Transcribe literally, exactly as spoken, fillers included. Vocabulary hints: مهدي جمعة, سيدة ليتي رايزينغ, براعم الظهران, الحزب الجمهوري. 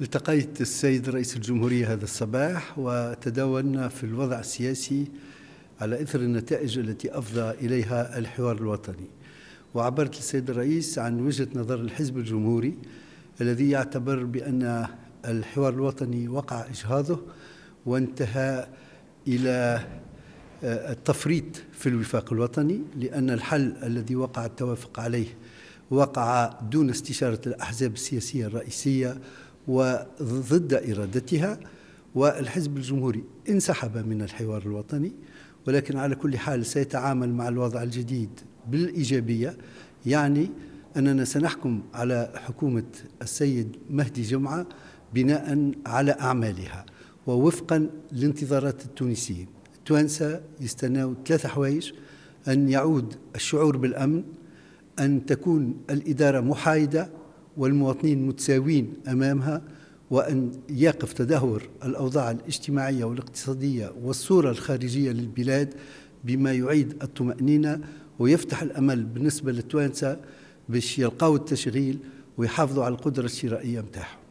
التقيت السيد رئيس الجمهورية هذا الصباح وتداولنا في الوضع السياسي على إثر النتائج التي أفضى إليها الحوار الوطني، وعبرت للسيد الرئيس عن وجهة نظر الحزب الجمهوري الذي يعتبر بأن الحوار الوطني وقع إجهاضه وانتهى إلى التفريط في الوفاق الوطني، لأن الحل الذي وقع التوافق عليه وقع دون استشارة الأحزاب السياسية الرئيسية وضد إرادتها، والحزب الجمهوري انسحب من الحوار الوطني، ولكن على كل حال سيتعامل مع الوضع الجديد بالإيجابية. يعني أننا سنحكم على حكومة السيد مهدي جمعة بناء على أعمالها ووفقا لانتظارات التونسيين. التوانسة يستناو ثلاثة حوايج: أن يعود الشعور بالأمن، أن تكون الإدارة محايدة والمواطنين متساوين أمامها، وأن يقف تدهور الأوضاع الاجتماعية والاقتصادية والصورة الخارجية للبلاد بما يعيد الطمأنينة ويفتح الأمل بالنسبة للتوانسة باش يلقاو التشغيل ويحافظوا على القدرة الشرائية متاعهم.